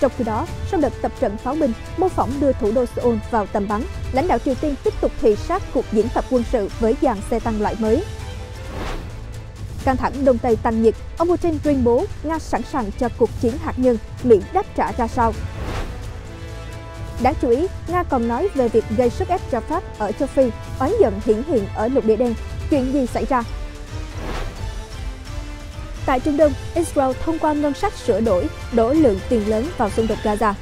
Trong khi đó, sau đợt tập trận pháo binh mô phỏng đưa thủ đô Seoul vào tầm bắn, lãnh đạo Triều Tiên tiếp tục thị sát cuộc diễn tập quân sự với dàn xe tăng loại mới. Căng thẳng Đông Tây tăng nhiệt, ông Putin tuyên bố Nga sẵn sàng cho cuộc chiến hạt nhân, Mỹ đáp trả ra sao? Đáng chú ý, Nga còn nói về việc gây sức ép cho Pháp ở châu Phi, oán giận hiển hiện ở lục địa đen. Chuyện gì xảy ra? Tại Trung Đông, Israel thông qua ngân sách sửa đổi, đổ lượng tiền lớn vào xung đột Gaza.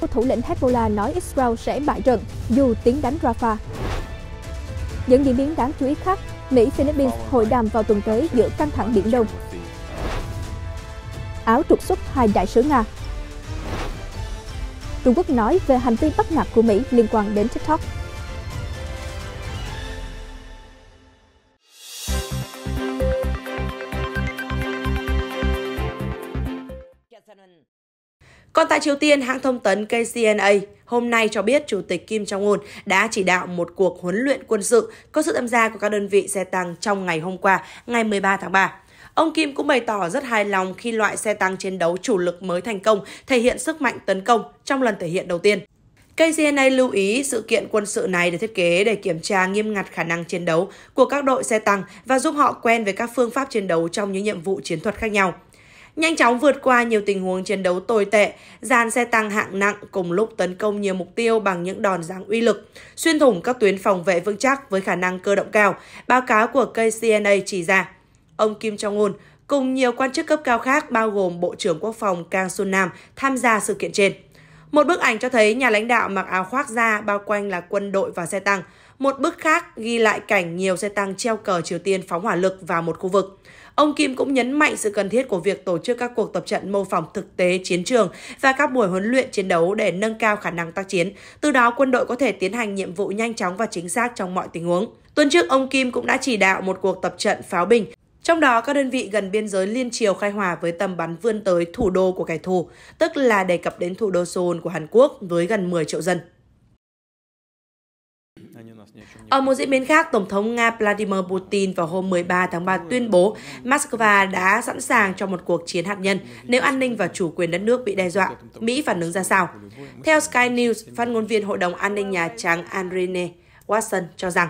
Thủ lĩnh Hezbollah nói Israel sẽ bại trận dù tiến đánh Rafah. Những diễn biến đáng chú ý khác, Mỹ-Philippines hội đàm vào tuần tới giữa căng thẳng Biển Đông. Áo trục xuất hai đại sứ Nga. Trung Quốc nói về hành vi bắt nạt của Mỹ liên quan đến TikTok. Còn tại Triều Tiên, hãng thông tấn KCNA hôm nay cho biết Chủ tịch Kim Jong-un đã chỉ đạo một cuộc huấn luyện quân sự có sự tham gia của các đơn vị xe tăng trong ngày hôm qua, ngày 13 tháng 3. Ông Kim cũng bày tỏ rất hài lòng khi loại xe tăng chiến đấu chủ lực mới thành công, thể hiện sức mạnh tấn công trong lần thể hiện đầu tiên. KCNA lưu ý sự kiện quân sự này được thiết kế để kiểm tra nghiêm ngặt khả năng chiến đấu của các đội xe tăng và giúp họ quen với các phương pháp chiến đấu trong những nhiệm vụ chiến thuật khác nhau. Nhanh chóng vượt qua nhiều tình huống chiến đấu tồi tệ, dàn xe tăng hạng nặng cùng lúc tấn công nhiều mục tiêu bằng những đòn giáng uy lực, xuyên thủng các tuyến phòng vệ vững chắc với khả năng cơ động cao, báo cáo của KCNA chỉ ra. Ông Kim Jong-un cùng nhiều quan chức cấp cao khác bao gồm Bộ trưởng Quốc phòng Kang Sun-nam tham gia sự kiện trên. Một bức ảnh cho thấy nhà lãnh đạo mặc áo khoác da bao quanh là quân đội và xe tăng. Một bức khác ghi lại cảnh nhiều xe tăng treo cờ Triều Tiên phóng hỏa lực vào một khu vực. Ông Kim cũng nhấn mạnh sự cần thiết của việc tổ chức các cuộc tập trận mô phỏng thực tế chiến trường và các buổi huấn luyện chiến đấu để nâng cao khả năng tác chiến, từ đó quân đội có thể tiến hành nhiệm vụ nhanh chóng và chính xác trong mọi tình huống. Tuần trước, ông Kim cũng đã chỉ đạo một cuộc tập trận pháo binh, trong đó các đơn vị gần biên giới liên triều khai hỏa với tầm bắn vươn tới thủ đô của kẻ thù, tức là đề cập đến thủ đô Seoul của Hàn Quốc với gần 10 triệu dân. Ở một diễn biến khác, Tổng thống Nga Vladimir Putin vào hôm 13 tháng 3 tuyên bố Moscow đã sẵn sàng cho một cuộc chiến hạt nhân nếu an ninh và chủ quyền đất nước bị đe dọa. Mỹ phản ứng ra sao? Theo Sky News, phát ngôn viên Hội đồng An ninh Nhà Trắng Andrew Watson cho rằng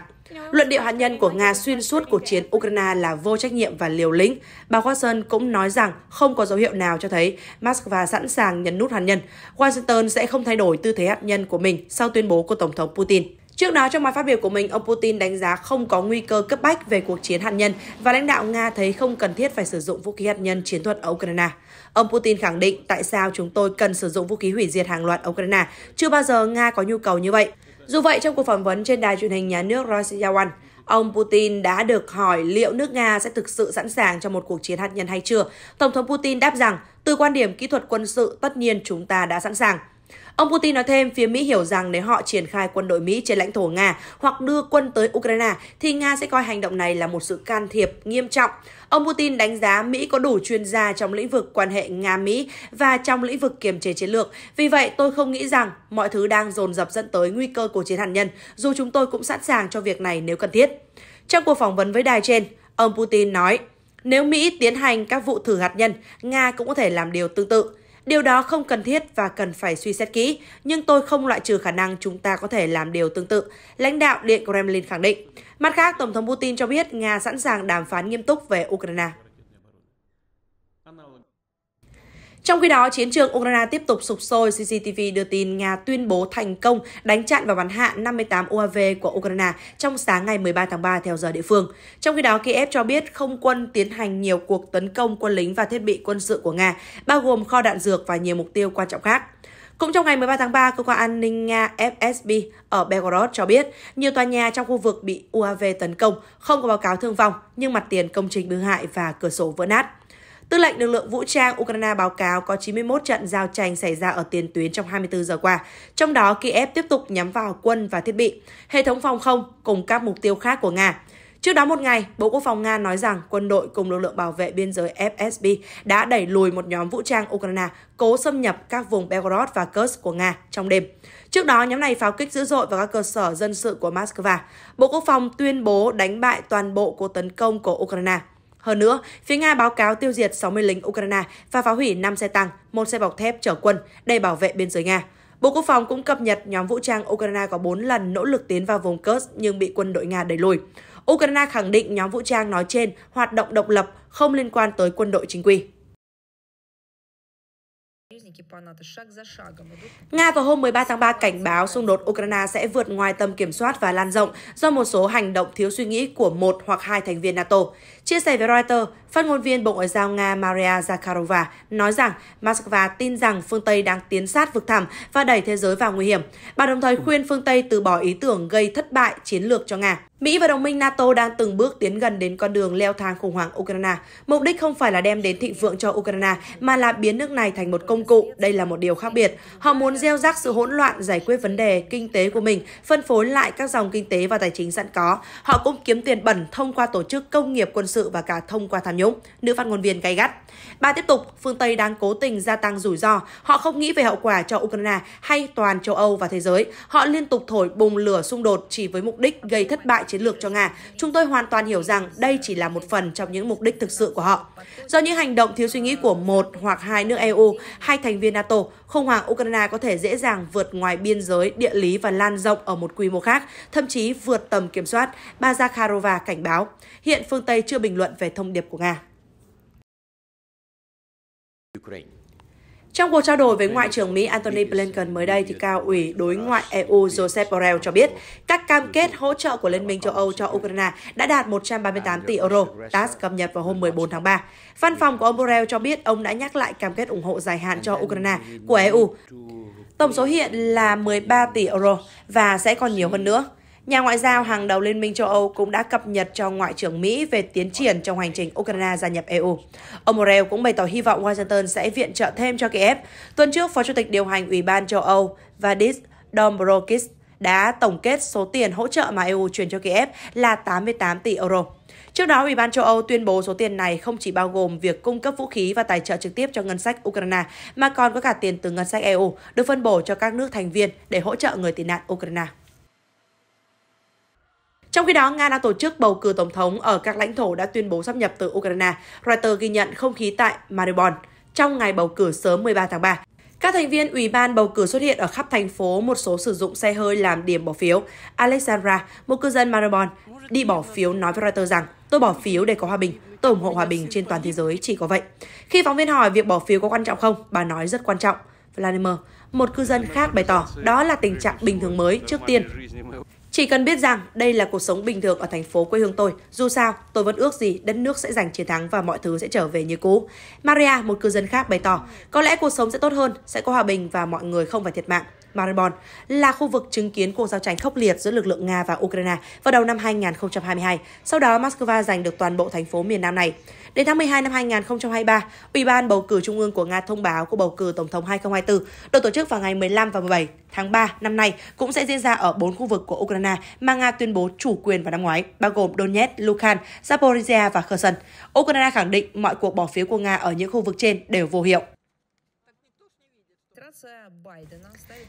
luận điệu hạt nhân của Nga xuyên suốt cuộc chiến Ukraine là vô trách nhiệm và liều lĩnh. Bà Watson cũng nói rằng không có dấu hiệu nào cho thấy Moscow sẵn sàng nhấn nút hạt nhân. Washington sẽ không thay đổi tư thế hạt nhân của mình sau tuyên bố của Tổng thống Putin. Trước đó, trong bài phát biểu của mình, ông Putin đánh giá không có nguy cơ cấp bách về cuộc chiến hạt nhân và lãnh đạo Nga thấy không cần thiết phải sử dụng vũ khí hạt nhân chiến thuật ở Ukraine. Ông Putin khẳng định tại sao chúng tôi cần sử dụng vũ khí hủy diệt hàng loạt ở Ukraine, chưa bao giờ Nga có nhu cầu như vậy. Dù vậy, trong cuộc phỏng vấn trên đài truyền hình nhà nước Russia One, ông Putin đã được hỏi liệu nước Nga sẽ thực sự sẵn sàng cho một cuộc chiến hạt nhân hay chưa. Tổng thống Putin đáp rằng, từ quan điểm kỹ thuật quân sự, tất nhiên chúng ta đã sẵn sàng. Ông Putin nói thêm, phía Mỹ hiểu rằng nếu họ triển khai quân đội Mỹ trên lãnh thổ Nga hoặc đưa quân tới Ukraine, thì Nga sẽ coi hành động này là một sự can thiệp nghiêm trọng. Ông Putin đánh giá Mỹ có đủ chuyên gia trong lĩnh vực quan hệ Nga-Mỹ và trong lĩnh vực kiềm chế chiến lược. Vì vậy, tôi không nghĩ rằng mọi thứ đang dồn dập dẫn tới nguy cơ cuộc chiến hạt nhân, dù chúng tôi cũng sẵn sàng cho việc này nếu cần thiết. Trong cuộc phỏng vấn với đài trên, ông Putin nói, nếu Mỹ tiến hành các vụ thử hạt nhân, Nga cũng có thể làm điều tương tự. Điều đó không cần thiết và cần phải suy xét kỹ, nhưng tôi không loại trừ khả năng chúng ta có thể làm điều tương tự, lãnh đạo Điện Kremlin khẳng định. Mặt khác, Tổng thống Putin cho biết Nga sẵn sàng đàm phán nghiêm túc về Ukraine. Trong khi đó, chiến trường Ukraine tiếp tục sục sôi, CCTV đưa tin Nga tuyên bố thành công đánh chặn và bắn hạ 58 UAV của Ukraine trong sáng ngày 13 tháng 3 theo giờ địa phương. Trong khi đó, Kiev cho biết không quân tiến hành nhiều cuộc tấn công quân lính và thiết bị quân sự của Nga, bao gồm kho đạn dược và nhiều mục tiêu quan trọng khác. Cũng trong ngày 13 tháng 3, cơ quan an ninh Nga FSB ở Belgorod cho biết nhiều tòa nhà trong khu vực bị UAV tấn công, không có báo cáo thương vong, nhưng mặt tiền công trình hư hại và cửa sổ vỡ nát. Tư lệnh lực lượng vũ trang Ukraine báo cáo có 91 trận giao tranh xảy ra ở tiền tuyến trong 24 giờ qua, trong đó Kiev tiếp tục nhắm vào quân và thiết bị, hệ thống phòng không cùng các mục tiêu khác của Nga. Trước đó một ngày, Bộ Quốc phòng Nga nói rằng quân đội cùng lực lượng bảo vệ biên giới FSB đã đẩy lùi một nhóm vũ trang Ukraine cố xâm nhập các vùng Belgorod và Kursk của Nga trong đêm. Trước đó, nhóm này pháo kích dữ dội vào các cơ sở dân sự của Moscow. Bộ Quốc phòng tuyên bố đánh bại toàn bộ cuộc tấn công của Ukraine. Hơn nữa, phía Nga báo cáo tiêu diệt 60 lính Ukraine và phá hủy 5 xe tăng, 1 xe bọc thép chở quân để bảo vệ biên giới Nga. Bộ Quốc phòng cũng cập nhật nhóm vũ trang Ukraine có 4 lần nỗ lực tiến vào vùng Kursk nhưng bị quân đội Nga đẩy lùi. Ukraine khẳng định nhóm vũ trang nói trên hoạt động độc lập, không liên quan tới quân đội chính quy. Nga vào hôm 13 tháng 3 cảnh báo xung đột Ukraine sẽ vượt ngoài tầm kiểm soát và lan rộng do một số hành động thiếu suy nghĩ của một hoặc hai thành viên NATO. Chia sẻ với Reuters, phát ngôn viên Bộ Ngoại giao Nga Maria Zakharova nói rằng Moscow tin rằng phương Tây đang tiến sát vực thẳm và đẩy thế giới vào nguy hiểm. Bà đồng thời khuyên phương Tây từ bỏ ý tưởng gây thất bại chiến lược cho Nga. Mỹ và đồng minh NATO đang từng bước tiến gần đến con đường leo thang khủng hoảng Ukraine. Mục đích không phải là đem đến thịnh vượng cho Ukraine, mà là biến nước này thành một công cụ. Đây là một điều khác biệt. Họ muốn gieo rắc sự hỗn loạn, giải quyết vấn đề kinh tế của mình, phân phối lại các dòng kinh tế và tài chính sẵn có. Họ cũng kiếm tiền bẩn thông qua tổ chức công nghiệp quân sự và cả thông qua tham nhũng, nữ phát ngôn viên gay gắt. Bà tiếp tục, phương Tây đang cố tình gia tăng rủi ro. Họ không nghĩ về hậu quả cho Ukraine hay toàn châu Âu và thế giới. Họ liên tục thổi bùng lửa xung đột chỉ với mục đích gây thất bại chiến lược cho Nga. Chúng tôi hoàn toàn hiểu rằng đây chỉ là một phần trong những mục đích thực sự của họ. Do những hành động thiếu suy nghĩ của một hoặc hai nước EU, hai thành viên NATO, khủng hoảng Ukraine có thể dễ dàng vượt ngoài biên giới địa lý và lan rộng ở một quy mô khác, thậm chí vượt tầm kiểm soát, bà Zakharova cảnh báo. Hiện phương Tây chưa bình luận về thông điệp của Nga. Trong cuộc trao đổi với Ngoại trưởng Mỹ Antony Blinken mới đây, thì Cao ủy Đối ngoại EU Joseph Borrell cho biết các cam kết hỗ trợ của Liên minh châu Âu cho Ukraine đã đạt 138 tỷ euro, TASS cập nhật vào hôm 14 tháng 3. Văn phòng của ông Borrell cho biết ông đã nhắc lại cam kết ủng hộ dài hạn cho Ukraine của EU. Tổng số hiện là 13 tỷ euro và sẽ còn nhiều hơn nữa. Nhà ngoại giao hàng đầu Liên minh châu Âu cũng đã cập nhật cho Ngoại trưởng Mỹ về tiến triển trong hành trình Ukraine gia nhập EU. Ông Borrell cũng bày tỏ hy vọng Washington sẽ viện trợ thêm cho Kiev. Tuần trước, Phó Chủ tịch điều hành Ủy ban châu Âu Valdis Dombrovskis đã tổng kết số tiền hỗ trợ mà EU chuyển cho Kiev là 88 tỷ euro. Trước đó, Ủy ban châu Âu tuyên bố số tiền này không chỉ bao gồm việc cung cấp vũ khí và tài trợ trực tiếp cho ngân sách Ukraine, mà còn có cả tiền từ ngân sách EU được phân bổ cho các nước thành viên để hỗ trợ người tị nạn Ukraine. Trong khi đó, Nga đang tổ chức bầu cử tổng thống ở các lãnh thổ đã tuyên bố sáp nhập từ Ukraine. Reuters ghi nhận không khí tại Mariupol trong ngày bầu cử sớm 13 tháng 3. Các thành viên Ủy ban bầu cử xuất hiện ở khắp thành phố, một số sử dụng xe hơi làm điểm bỏ phiếu. Alexandra, một cư dân Mariupol, đi bỏ phiếu nói với Reuters rằng "Tôi bỏ phiếu để có hòa bình, tôi ủng hộ hòa bình trên toàn thế giới, chỉ có vậy." Khi phóng viên hỏi việc bỏ phiếu có quan trọng không, bà nói rất quan trọng. Vladimir, một cư dân khác bày tỏ đó là tình trạng bình thường mới trước tiên. Chỉ cần biết rằng đây là cuộc sống bình thường ở thành phố quê hương tôi, dù sao tôi vẫn ước gì đất nước sẽ giành chiến thắng và mọi thứ sẽ trở về như cũ. Maria, một cư dân khác bày tỏ, có lẽ cuộc sống sẽ tốt hơn, sẽ có hòa bình và mọi người không phải thiệt mạng. Mariupol là khu vực chứng kiến cuộc giao tranh khốc liệt giữa lực lượng Nga và Ukraine vào đầu năm 2022. Sau đó, Moscow giành được toàn bộ thành phố miền Nam này. Đến tháng 12 năm 2023, Ủy ban bầu cử Trung ương của Nga thông báo cuộc bầu cử tổng thống 2024 được tổ chức vào ngày 15 và 17 tháng 3 năm nay cũng sẽ diễn ra ở 4 khu vực của Ukraine mà Nga tuyên bố chủ quyền vào năm ngoái, bao gồm Donetsk, Luhansk, Zaporizhia và Kherson. Ukraine khẳng định mọi cuộc bỏ phiếu của Nga ở những khu vực trên đều vô hiệu.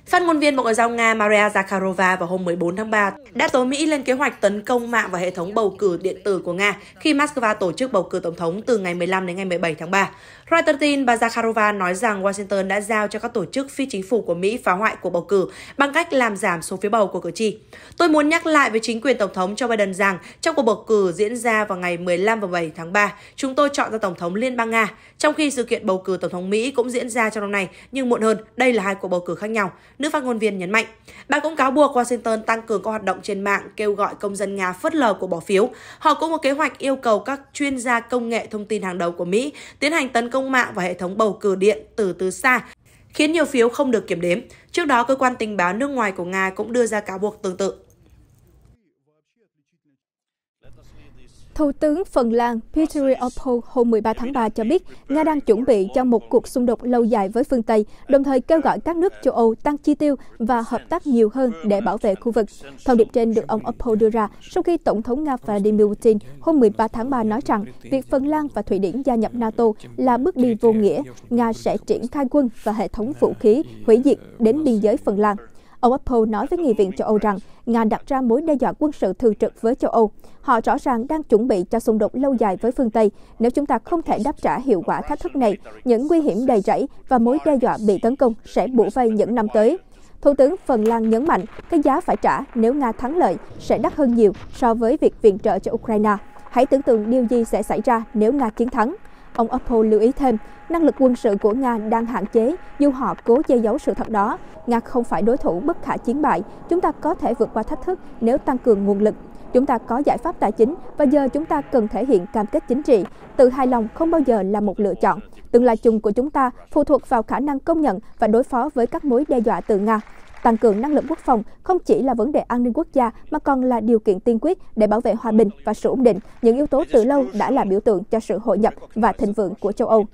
Phát ngôn viên Bộ Ngoại giao Nga Maria Zakharova vào hôm 14 tháng 3 đã tố Mỹ lên kế hoạch tấn công mạng và hệ thống bầu cử điện tử của Nga khi Moscow tổ chức bầu cử tổng thống từ ngày 15 đến ngày 17 tháng 3. Reuters tin bà Zakharova nói rằng Washington đã giao cho các tổ chức phi chính phủ của Mỹ phá hoại cuộc bầu cử bằng cách làm giảm số phiếu bầu của cử tri. Tôi muốn nhắc lại với chính quyền Tổng thống Joe Biden rằng trong cuộc bầu cử diễn ra vào ngày 15 và 17 tháng 3, chúng tôi chọn ra Tổng thống Liên bang Nga, trong khi sự kiện bầu cử Tổng thống Mỹ cũng diễn ra trong năm nay, nhưng muộn hơn, đây là hai cuộc bầu cử khác nhau, nữ phát ngôn viên nhấn mạnh. Bà cũng cáo buộc Washington tăng cường các hoạt động trên mạng kêu gọi công dân Nga phớt lờ cuộc bỏ phiếu. Họ cũng có kế hoạch yêu cầu các chuyên gia công nghệ thông tin hàng đầu của Mỹ tiến hành tấn công mạng và hệ thống bầu cử điện tử từ xa, khiến nhiều phiếu không được kiểm đếm. Trước đó, cơ quan tình báo nước ngoài của Nga cũng đưa ra cáo buộc tương tự. Thủ tướng Phần Lan Petteri Orpo hôm 13 tháng 3 cho biết Nga đang chuẩn bị cho một cuộc xung đột lâu dài với phương Tây, đồng thời kêu gọi các nước châu Âu tăng chi tiêu và hợp tác nhiều hơn để bảo vệ khu vực. Thông điệp trên được ông Orpo đưa ra sau khi Tổng thống Nga Vladimir Putin hôm 13 tháng 3 nói rằng việc Phần Lan và Thụy Điển gia nhập NATO là bước đi vô nghĩa. Nga sẽ triển khai quân và hệ thống vũ khí hủy diệt đến biên giới Phần Lan. Ông Orpo nói với Nghị viện châu Âu rằng Nga đặt ra mối đe dọa quân sự thường trực với châu Âu. Họ rõ ràng đang chuẩn bị cho xung đột lâu dài với phương Tây nếu chúng ta không thể đáp trả hiệu quả thách thức này. Những nguy hiểm đầy rẫy và mối đe dọa bị tấn công sẽ bủa vây những năm tới. Thủ tướng Phần Lan nhấn mạnh cái giá phải trả nếu Nga thắng lợi sẽ đắt hơn nhiều so với việc viện trợ cho Ukraine. Hãy tưởng tượng điều gì sẽ xảy ra nếu Nga chiến thắng. Ông Orpo lưu ý thêm, năng lực quân sự của Nga đang hạn chế dù họ cố che giấu sự thật đó. Nga không phải đối thủ bất khả chiến bại. Chúng ta có thể vượt qua thách thức nếu tăng cường nguồn lực. Chúng ta có giải pháp tài chính và giờ chúng ta cần thể hiện cam kết chính trị. Tự hài lòng không bao giờ là một lựa chọn. Tương lai chung của chúng ta phụ thuộc vào khả năng công nhận và đối phó với các mối đe dọa từ Nga. Tăng cường năng lực quốc phòng không chỉ là vấn đề an ninh quốc gia mà còn là điều kiện tiên quyết để bảo vệ hòa bình và sự ổn định, những yếu tố từ lâu đã là biểu tượng cho sự hội nhập và thịnh vượng của châu Âu.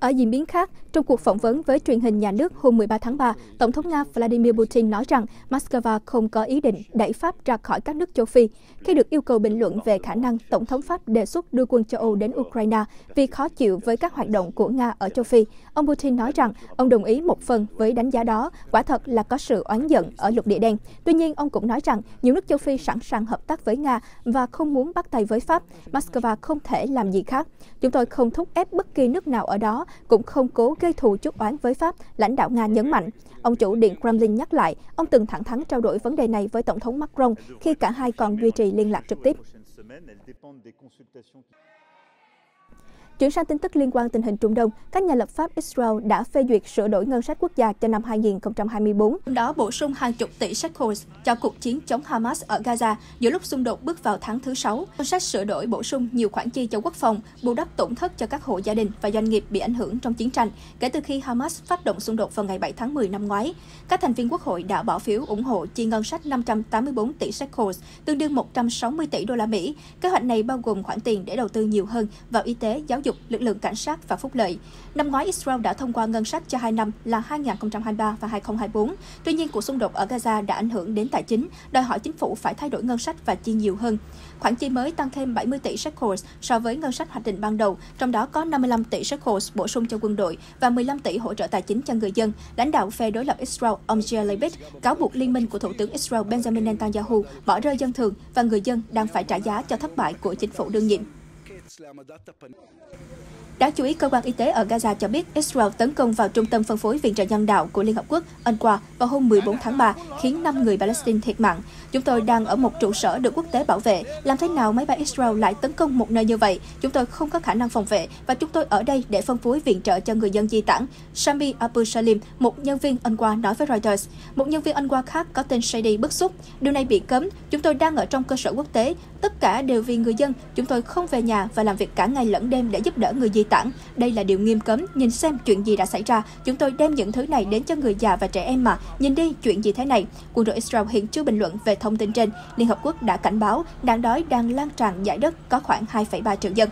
Ở diễn biến khác, trong cuộc phỏng vấn với truyền hình nhà nước hôm 13 tháng 3, Tổng thống Nga Vladimir Putin nói rằng Moscow không có ý định đẩy Pháp ra khỏi các nước châu Phi. Khi được yêu cầu bình luận về khả năng Tổng thống Pháp đề xuất đưa quân châu Âu đến Ukraine vì khó chịu với các hoạt động của Nga ở châu Phi, ông Putin nói rằng ông đồng ý một phần với đánh giá đó, quả thật là có sự oán giận ở lục địa đen. Tuy nhiên, ông cũng nói rằng nhiều nước châu Phi sẵn sàng hợp tác với Nga và không muốn bắt tay với Pháp. Moscow không thể làm gì khác. Chúng tôi không thúc ép bất kỳ nước nào ở đó, cũng không cố gây thù chuốc oán với Pháp, lãnh đạo Nga nhấn mạnh. Ông chủ Điện Kremlin nhắc lại, ông từng thẳng thắn trao đổi vấn đề này với Tổng thống Macron khi cả hai còn duy trì liên lạc trực tiếp. Chuyển sang tin tức liên quan tình hình Trung Đông, các nhà lập pháp Israel đã phê duyệt sửa đổi ngân sách quốc gia cho năm 2024, đó bổ sung hàng chục tỷ shekel cho cuộc chiến chống Hamas ở Gaza giữa lúc xung đột bước vào tháng thứ 6. Ngân sách sửa đổi bổ sung nhiều khoản chi cho quốc phòng, bù đắp tổn thất cho các hộ gia đình và doanh nghiệp bị ảnh hưởng trong chiến tranh kể từ khi Hamas phát động xung đột vào ngày 7 tháng 10 năm ngoái. Các thành viên Quốc hội đã bỏ phiếu ủng hộ chi ngân sách 584 tỷ shekel, tương đương 160 tỷ đô la Mỹ. Kế hoạch này bao gồm khoản tiền để đầu tư nhiều hơn vào y tế, giáo dục, lực lượng cảnh sát và phúc lợi. Năm ngoái, Israel đã thông qua ngân sách cho 2 năm là 2023 và 2024. Tuy nhiên, cuộc xung đột ở Gaza đã ảnh hưởng đến tài chính, đòi hỏi chính phủ phải thay đổi ngân sách và chi nhiều hơn. Khoản chi mới tăng thêm 70 tỷ shekels so với ngân sách hoạch định ban đầu, trong đó có 55 tỷ shekels bổ sung cho quân đội và 15 tỷ hỗ trợ tài chính cho người dân. Lãnh đạo phe đối lập Israel, ông Yair Lapid, cáo buộc liên minh của Thủ tướng Israel Benjamin Netanyahu bỏ rơi dân thường và người dân đang phải trả giá cho thất bại của chính phủ đương nhiệm. Đáng chú ý, cơ quan y tế ở Gaza cho biết Israel tấn công vào trung tâm phân phối viện trợ nhân đạo của Liên Hợp Quốc UNRWA vào hôm 14 tháng 3, khiến 5 người Palestine thiệt mạng. Chúng tôi đang ở một trụ sở được quốc tế bảo vệ. Làm thế nào máy bay Israel lại tấn công một nơi như vậy? Chúng tôi không có khả năng phòng vệ và chúng tôi ở đây để phân phối viện trợ cho người dân di tản. Sami Abu Salim, một nhân viên UNRWA nói với Reuters. Một nhân viên UNRWA khác có tên Shady bức xúc. Điều này bị cấm. Chúng tôi đang ở trong cơ sở quốc tế. Tất cả đều vì người dân. Chúng tôi không về nhà và làm việc cả ngày lẫn đêm để giúp đỡ người di tản. Đây là điều nghiêm cấm. Nhìn xem chuyện gì đã xảy ra. Chúng tôi đem những thứ này đến cho người già và trẻ em mà. Nhìn đi, chuyện gì thế này. Quân đội Israel hiện chưa bình luận về thông tin trên. Liên Hợp Quốc đã cảnh báo nạn đói đang lan tràn dải đất có khoảng 2,3 triệu dân.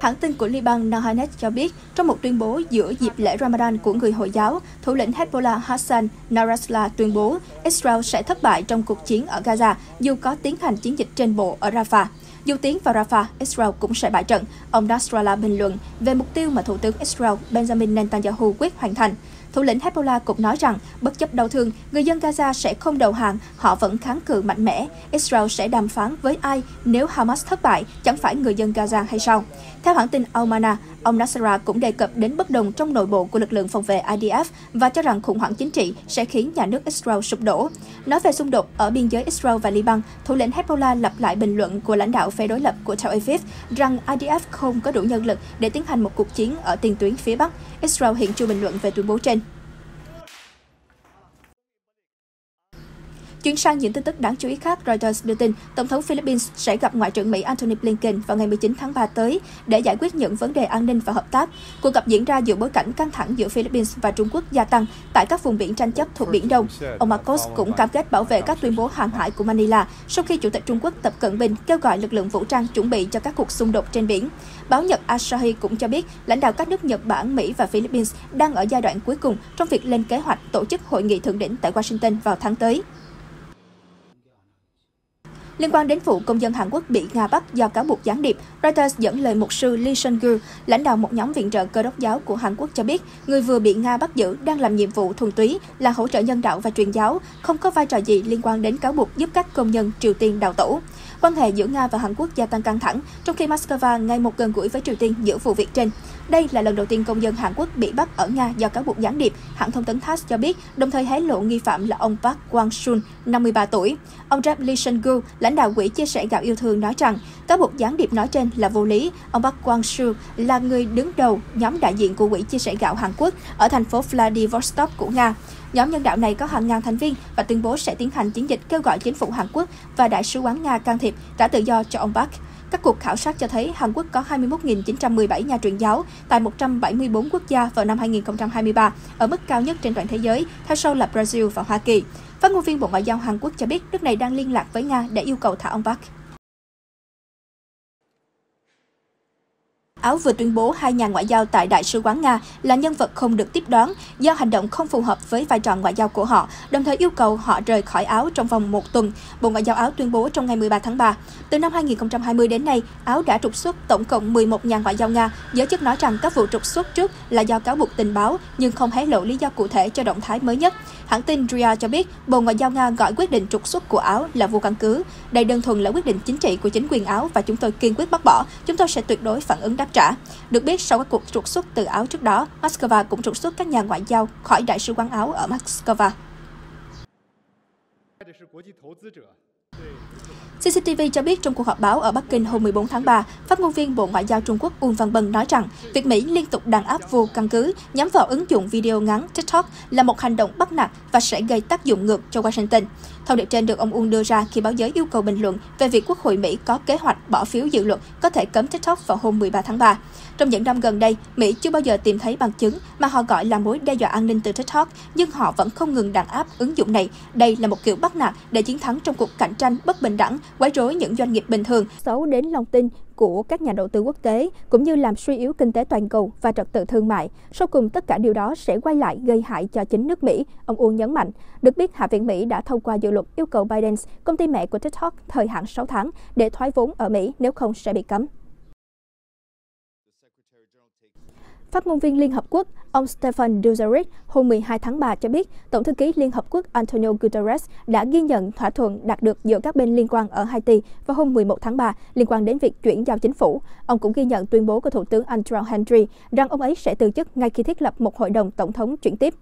Hãng tin của Liban Nahanet cho biết, trong một tuyên bố giữa dịp lễ Ramadan của người Hồi giáo, thủ lĩnh Hezbollah Hassan Nasrallah tuyên bố Israel sẽ thất bại trong cuộc chiến ở Gaza dù có tiến hành chiến dịch trên bộ ở Rafah. Dù tiến vào Rafah, Israel cũng sẽ bại trận, ông Nasrallah bình luận về mục tiêu mà Thủ tướng Israel Benjamin Netanyahu quyết hoàn thành. Thủ lĩnh Hezbollah cũng nói rằng, bất chấp đau thương, người dân Gaza sẽ không đầu hàng, họ vẫn kháng cự mạnh mẽ. Israel sẽ đàm phán với ai nếu Hamas thất bại, chẳng phải người dân Gaza hay sao? Theo hãng tin Al-Mana, ông Nasrallah cũng đề cập đến bất đồng trong nội bộ của lực lượng phòng vệ IDF và cho rằng khủng hoảng chính trị sẽ khiến nhà nước Israel sụp đổ. Nói về xung đột ở biên giới Israel và Liban, thủ lĩnh Hezbollah lặp lại bình luận của lãnh đạo phe đối lập của Tel Aviv rằng IDF không có đủ nhân lực để tiến hành một cuộc chiến ở tiền tuyến phía Bắc. Israel hiện chưa bình luận về tuyên bố trên. Chuyển sang những tin tức đáng chú ý khác, Reuters đưa tin Tổng thống Philippines sẽ gặp Ngoại trưởng Mỹ Antony Blinken vào ngày 19 tháng 3 tới để giải quyết những vấn đề an ninh và hợp tác. Cuộc gặp diễn ra giữa bối cảnh căng thẳng giữa Philippines và Trung Quốc gia tăng tại các vùng biển tranh chấp thuộc Biển Đông. Ông Marcos cũng cam kết bảo vệ các tuyên bố hàng hải của Manila sau khi Chủ tịch Trung Quốc Tập Cận Bình kêu gọi lực lượng vũ trang chuẩn bị cho các cuộc xung đột trên biển. Báo Nhật Asahi cũng cho biết lãnh đạo các nước Nhật Bản, Mỹ và Philippines đang ở giai đoạn cuối cùng trong việc lên kế hoạch tổ chức hội nghị thượng đỉnh tại Washington vào tháng tới. Liên quan đến vụ công dân Hàn Quốc bị Nga bắt do cáo buộc gián điệp, Reuters dẫn lời mục sư Lee Seung-gu, lãnh đạo một nhóm viện trợ Cơ đốc giáo của Hàn Quốc cho biết, người vừa bị Nga bắt giữ đang làm nhiệm vụ thuần túy là hỗ trợ nhân đạo và truyền giáo, không có vai trò gì liên quan đến cáo buộc giúp các công nhân Triều Tiên đào tẩu. Quan hệ giữa Nga và Hàn Quốc gia tăng căng thẳng, trong khi Moscow ngày một gần gũi với Triều Tiên giữa vụ việc trên. Đây là lần đầu tiên công dân Hàn Quốc bị bắt ở Nga do cáo buộc gián điệp, hãng thông tấn TASS cho biết, đồng thời hé lộ nghi phạm là ông Park Wang-sun, 53 tuổi. Ông Rep Lee Seung-gu, lãnh đạo quỹ chia sẻ gạo yêu thương nói rằng, cáo buộc gián điệp nói trên là vô lý. Ông Park Wang-sun là người đứng đầu nhóm đại diện của quỹ chia sẻ gạo Hàn Quốc ở thành phố Vladivostok của Nga. Nhóm nhân đạo này có hàng ngàn thành viên và tuyên bố sẽ tiến hành chiến dịch kêu gọi chính phủ Hàn Quốc và đại sứ quán Nga can thiệp trả tự do cho ông Park. Các cuộc khảo sát cho thấy Hàn Quốc có 21.917 nhà truyền giáo tại 174 quốc gia vào năm 2023, ở mức cao nhất trên toàn thế giới, theo sau là Brazil và Hoa Kỳ. Phát ngôn viên Bộ Ngoại giao Hàn Quốc cho biết nước này đang liên lạc với Nga để yêu cầu thả ông Park. Áo vừa tuyên bố hai nhà ngoại giao tại Đại sứ quán Nga là nhân vật không được tiếp đón do hành động không phù hợp với vai trò ngoại giao của họ, đồng thời yêu cầu họ rời khỏi Áo trong vòng một tuần. Bộ Ngoại giao Áo tuyên bố trong ngày 13 tháng 3. Từ năm 2020 đến nay, Áo đã trục xuất tổng cộng 11 nhà ngoại giao Nga. Giới chức nói rằng các vụ trục xuất trước là do cáo buộc tình báo, nhưng không hé lộ lý do cụ thể cho động thái mới nhất. Hãng tin RIA cho biết, Bộ Ngoại giao Nga gọi quyết định trục xuất của Áo là vô căn cứ. Đây đơn thuần là quyết định chính trị của chính quyền Áo và chúng tôi kiên quyết bác bỏ. Chúng tôi sẽ tuyệt đối phản ứng đáp trả. Được biết, sau các cuộc trục xuất từ Áo trước đó, Moscow cũng trục xuất các nhà ngoại giao khỏi Đại sứ quán Áo ở Moscow. CCTV cho biết trong cuộc họp báo ở Bắc Kinh hôm 14 tháng 3, phát ngôn viên Bộ Ngoại giao Trung Quốc Uông Văn Bân nói rằng việc Mỹ liên tục đàn áp vô căn cứ nhắm vào ứng dụng video ngắn TikTok là một hành động bắt nạt và sẽ gây tác dụng ngược cho Washington. Thông điệp trên được ông Uông đưa ra khi báo giới yêu cầu bình luận về việc Quốc hội Mỹ có kế hoạch bỏ phiếu dự luật có thể cấm TikTok vào hôm 13 tháng 3. Trong những năm gần đây, Mỹ chưa bao giờ tìm thấy bằng chứng mà họ gọi là mối đe dọa an ninh từ TikTok, nhưng họ vẫn không ngừng đàn áp ứng dụng này. Đây là một kiểu bắt nạt để chiến thắng trong cuộc cạnh tranh bất bình đẳng, quấy rối những doanh nghiệp bình thường, xấu đến lòng tin của các nhà đầu tư quốc tế, cũng như làm suy yếu kinh tế toàn cầu và trật tự thương mại. Sau cùng, tất cả điều đó sẽ quay lại gây hại cho chính nước Mỹ, ông Uông nhấn mạnh. Được biết, Hạ viện Mỹ đã thông qua dự luật yêu cầu Biden, công ty mẹ của TikTok, thời hạn 6 tháng để thoái vốn ở Mỹ, nếu không sẽ bị cấm. Phát ngôn viên Liên Hợp Quốc, ông Stephen Dujarric hôm 12 tháng 3 cho biết, Tổng thư ký Liên Hợp Quốc Antonio Guterres đã ghi nhận thỏa thuận đạt được giữa các bên liên quan ở Haiti vào hôm 11 tháng 3 liên quan đến việc chuyển giao chính phủ. Ông cũng ghi nhận tuyên bố của Thủ tướng Andrew Henry rằng ông ấy sẽ từ chức ngay khi thiết lập một hội đồng tổng thống chuyển tiếp.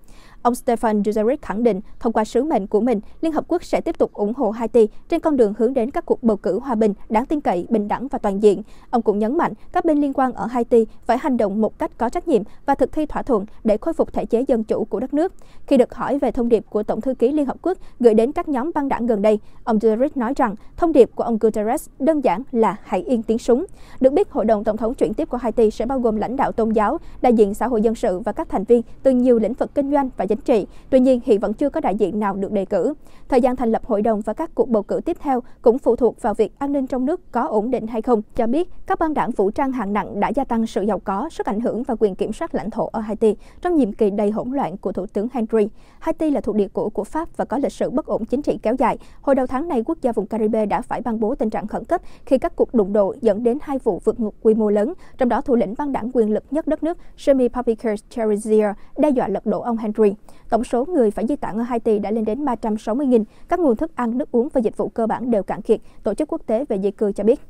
Ông Stephen Dujarric khẳng định, thông qua sứ mệnh của mình, Liên Hợp Quốc sẽ tiếp tục ủng hộ Haiti trên con đường hướng đến các cuộc bầu cử hòa bình, đáng tin cậy, bình đẳng và toàn diện. Ông cũng nhấn mạnh các bên liên quan ở Haiti phải hành động một cách có trách nhiệm và thực thi thỏa thuận để khôi phục thể chế dân chủ của đất nước. Khi được hỏi về thông điệp của Tổng thư ký Liên Hợp Quốc gửi đến các nhóm băng đảng gần đây, ông Guterres nói rằng thông điệp của ông Guterres đơn giản là hãy yên tiếng súng. Được biết, Hội đồng Tổng thống chuyển tiếp của Haiti sẽ bao gồm lãnh đạo tôn giáo, đại diện xã hội dân sự và các thành viên từ nhiều lĩnh vực kinh doanh và chính trị. Tuy nhiên, hiện vẫn chưa có đại diện nào được đề cử. Thời gian thành lập hội đồng và các cuộc bầu cử tiếp theo cũng phụ thuộc vào việc an ninh trong nước có ổn định hay không. Cho biết, các băng đảng vũ trang hạng nặng đã gia tăng sự giàu có, sức ảnh hưởng và quyền kiểm soát lãnh thổ ở Haiti trong nhiệm kỳ đầy hỗn loạn của Thủ tướng Henry. Haiti là thuộc địa cũ của Pháp và có lịch sử bất ổn chính trị kéo dài. Hồi đầu tháng này, quốc gia vùng Caribe đã phải ban bố tình trạng khẩn cấp khi các cuộc đụng độ dẫn đến hai vụ vượt ngục quy mô lớn, trong đó thủ lĩnh băng đảng quyền lực nhất đất nước Semi Publicus Cherizier đe dọa lật đổ ông Henry. Tổng số người phải di tản ở Haiti đã lên đến 360.000. Các nguồn thức ăn, nước uống và dịch vụ cơ bản đều cạn kiệt, Tổ chức Quốc tế về Di cư cho biết.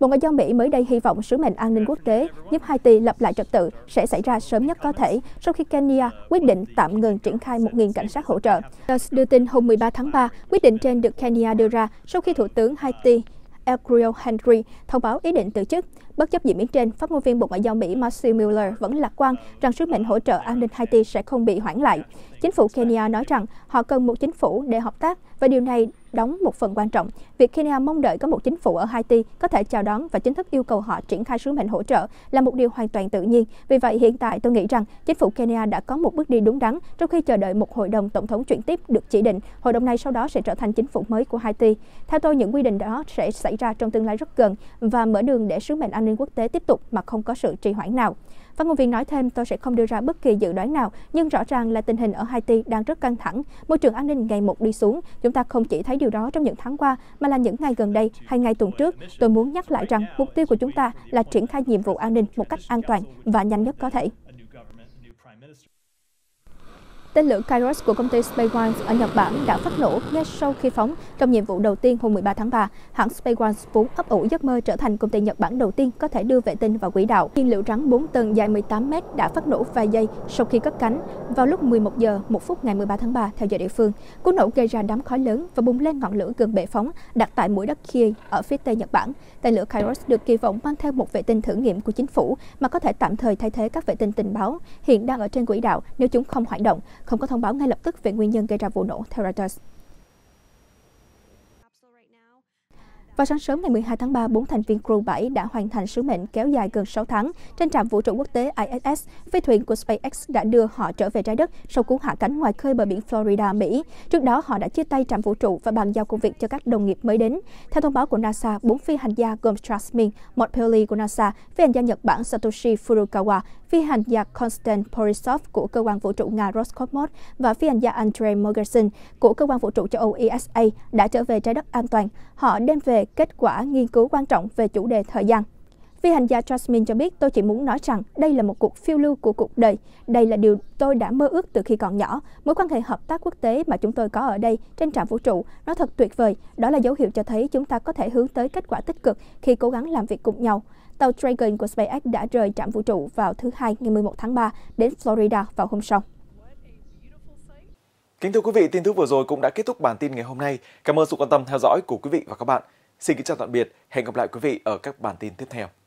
Bộ Ngoại giao Mỹ mới đây hy vọng sứ mệnh an ninh quốc tế giúp Haiti lập lại trật tự sẽ xảy ra sớm nhất có thể sau khi Kenya quyết định tạm ngừng triển khai 1.000 cảnh sát hỗ trợ. Reuters đưa tin hôm 13 tháng 3, quyết định trên được Kenya đưa ra sau khi Thủ tướng Haiti Ariel Henry thông báo ý định từ chức. Bất chấp diễn biến trên, phát ngôn viên Bộ Ngoại giao Mỹ Matthew Miller vẫn lạc quan rằng sứ mệnh hỗ trợ an ninh Haiti sẽ không bị hoãn lại. Chính phủ Kenya nói rằng họ cần một chính phủ để hợp tác và điều này đóng một phần quan trọng. Việc Kenya mong đợi có một chính phủ ở Haiti có thể chào đón và chính thức yêu cầu họ triển khai sứ mệnh hỗ trợ là một điều hoàn toàn tự nhiên. Vì vậy, hiện tại tôi nghĩ rằng chính phủ Kenya đã có một bước đi đúng đắn trong khi chờ đợi một hội đồng tổng thống chuyển tiếp được chỉ định. Hội đồng này sau đó sẽ trở thành chính phủ mới của Haiti. Theo tôi, những quy định đó sẽ xảy ra trong tương lai rất gần và mở đường để sứ mệnh an ninh quốc tế tiếp tục mà không có sự trì hoãn nào. Phát ngôn viên nói thêm, tôi sẽ không đưa ra bất kỳ dự đoán nào, nhưng rõ ràng là tình hình ở Haiti đang rất căng thẳng, môi trường an ninh ngày một đi xuống. Chúng ta không chỉ thấy điều đó trong những tháng qua, mà là những ngày gần đây hay ngay tuần trước. Tôi muốn nhắc lại rằng mục tiêu của chúng ta là triển khai nhiệm vụ an ninh một cách an toàn và nhanh nhất có thể. Tên lửa Kairos của công ty Space One ở Nhật Bản đã phát nổ ngay sau khi phóng trong nhiệm vụ đầu tiên hôm 13 tháng 3. Hãng Space One vốn ấp ủ giấc mơ trở thành công ty Nhật Bản đầu tiên có thể đưa vệ tinh vào quỹ đạo. Viên lựu rắn 4 tấn dài 18 mét đã phát nổ vài giây sau khi cất cánh vào lúc 11 giờ 1 phút ngày 13 tháng 3 theo giờ địa phương. Cú nổ gây ra đám khói lớn và bùng lên ngọn lửa gần bệ phóng đặt tại mũi đất Kia ở phía tây Nhật Bản. Tên lửa Kairos được kỳ vọng mang theo một vệ tinh thử nghiệm của chính phủ mà có thể tạm thời thay thế các vệ tinh tình báo hiện đang ở trên quỹ đạo nếu chúng không hoạt động. Không có thông báo ngay lập tức về nguyên nhân gây ra vụ nổ, theo Reuters. Vào sáng sớm ngày 12 tháng 3, 4 thành viên Crew 7 đã hoàn thành sứ mệnh kéo dài gần 6 tháng trên trạm vũ trụ quốc tế ISS. Phi thuyền của SpaceX đã đưa họ trở về trái đất sau cú hạ cánh ngoài khơi bờ biển Florida, Mỹ. Trước đó, họ đã chia tay trạm vũ trụ và bàn giao công việc cho các đồng nghiệp mới đến. Theo thông báo của NASA, 4 phi hành gia gồm Strasmin Montpellier của NASA, phi hành gia Nhật Bản Satoshi Furukawa, phi hành gia Konstantin Borisov của cơ quan vũ trụ Nga Roscosmos và phi hành gia Andrei Mogensen của cơ quan vũ trụ châu Âu ESA đã trở về trái đất an toàn. Họ đem về kết quả nghiên cứu quan trọng về chủ đề thời gian. Phi hành gia Jasmine cho biết, tôi chỉ muốn nói rằng đây là một cuộc phiêu lưu của cuộc đời. Đây là điều tôi đã mơ ước từ khi còn nhỏ. Mối quan hệ hợp tác quốc tế mà chúng tôi có ở đây trên trạm vũ trụ, nó thật tuyệt vời. Đó là dấu hiệu cho thấy chúng ta có thể hướng tới kết quả tích cực khi cố gắng làm việc cùng nhau. Tàu Dragon của SpaceX đã rời trạm vũ trụ vào thứ Hai ngày 11 tháng 3 đến Florida vào hôm sau. Kính thưa quý vị, tin tức vừa rồi cũng đã kết thúc bản tin ngày hôm nay. Cảm ơn sự quan tâm theo dõi của quý vị và các bạn. Xin kính chào tạm biệt, hẹn gặp lại quý vị ở các bản tin tiếp theo.